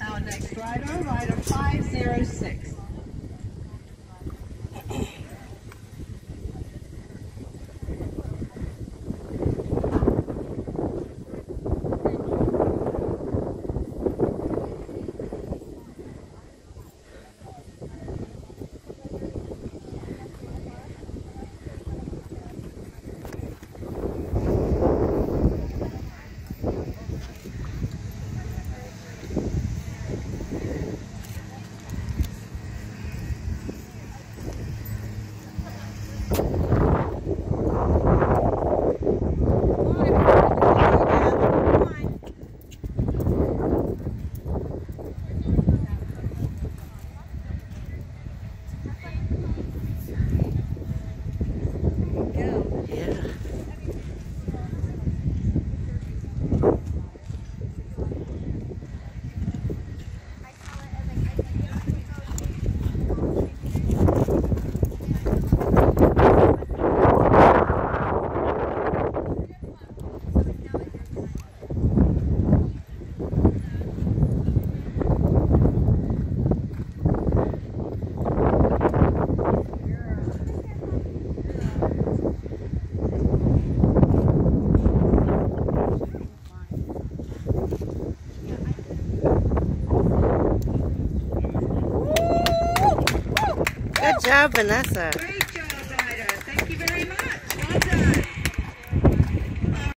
Our next rider, rider 506. Good job, Vanessa.